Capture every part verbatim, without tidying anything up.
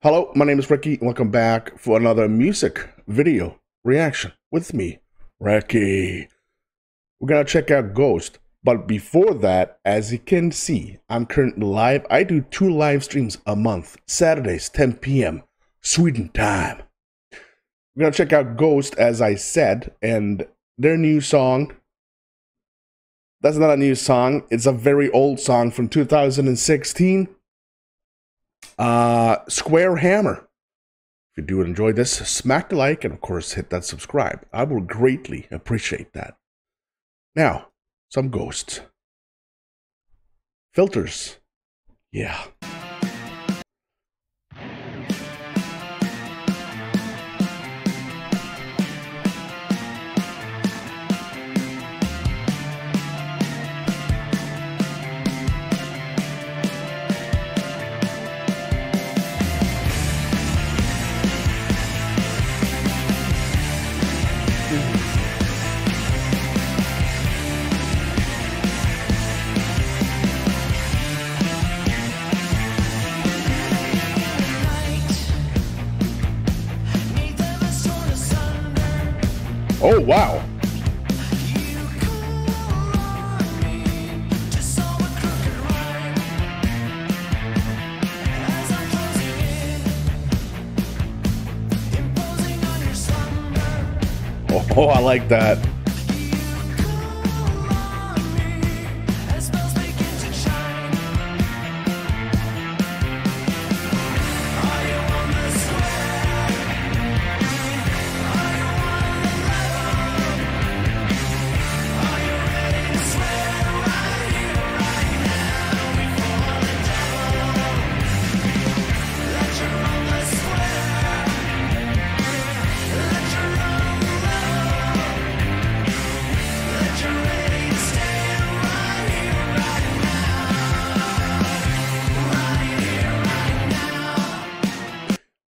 Hello, my name is Ricky, and welcome back for another music video reaction with me, Ricky. We're gonna check out Ghost, but before that, as you can see, I'm currently live. I do two live streams a month, Saturdays, ten p m Sweden time. We're gonna check out Ghost, as I said, and their new song. That's not a new song, it's a very old song from two thousand sixteen. Uh, Square Hammer. If you do enjoy this, smack the like and of course hit that subscribe. I will greatly appreciate that. Now, some Ghosts. Filters. Yeah. Oh, wow. Oh, I like that.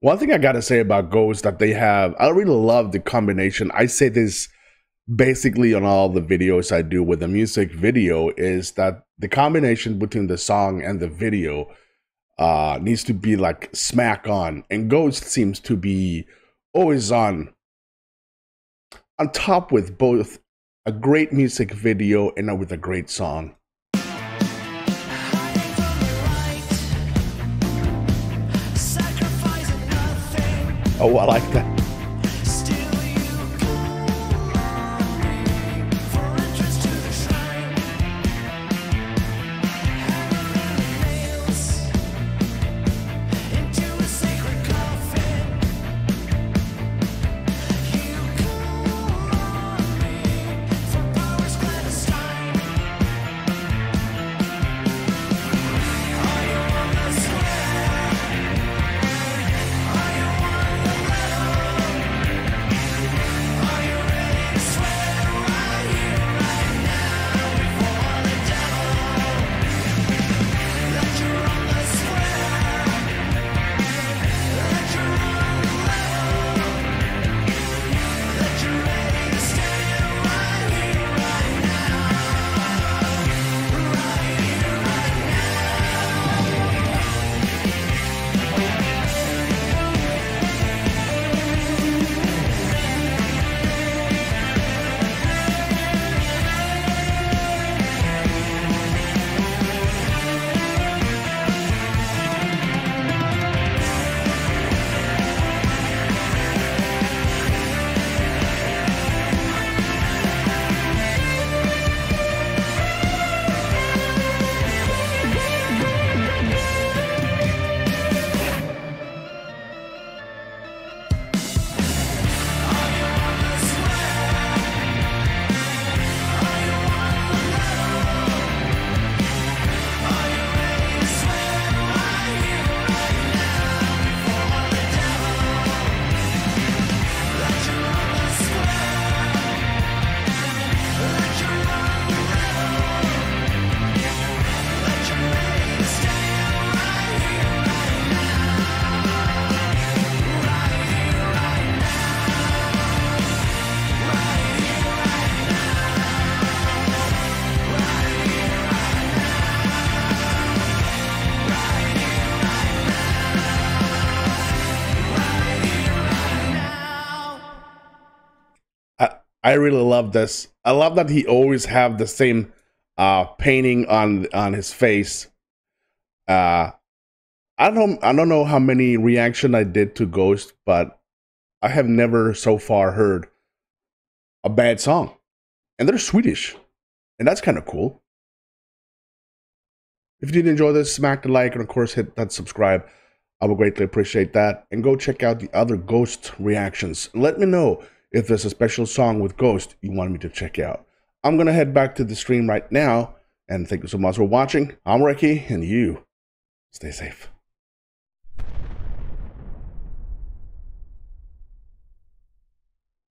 One thing I gotta say about Ghost that they have, I really love the combination. I say this basically on all the videos I do with the music video, is that the combination between the song and the video uh, needs to be like smack on. And Ghost seems to be always on, on top with both a great music video and with a great song. Oh, I like that. I really love this. I love that he always have the same uh, painting on on his face. Uh, I don't I don't know how many reaction I did to Ghost, but I have never so far heard a bad song, and they're Swedish, and that's kind of cool. If you did enjoy this, smack the like, and of course hit that subscribe. I would greatly appreciate that. And go check out the other Ghost reactions. Let me know if there's a special song with Ghost you want me to check out. I'm going to head back to the stream right now. And thank you so much for watching. I'm Ricky, and you stay safe.